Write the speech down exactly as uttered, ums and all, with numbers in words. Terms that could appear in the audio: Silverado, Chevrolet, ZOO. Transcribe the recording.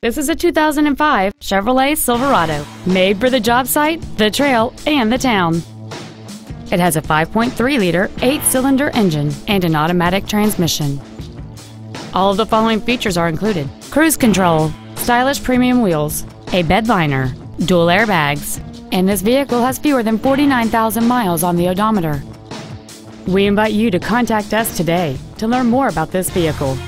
This is a two thousand five Chevrolet Silverado, made for the job site, the trail, and the town. It has a five point three liter, eight-cylinder engine and an automatic transmission. All of the following features are included: cruise control, stylish premium wheels, a bed liner, dual airbags, and this vehicle has fewer than forty-nine thousand miles on the odometer. We invite you to contact us today to learn more about this vehicle.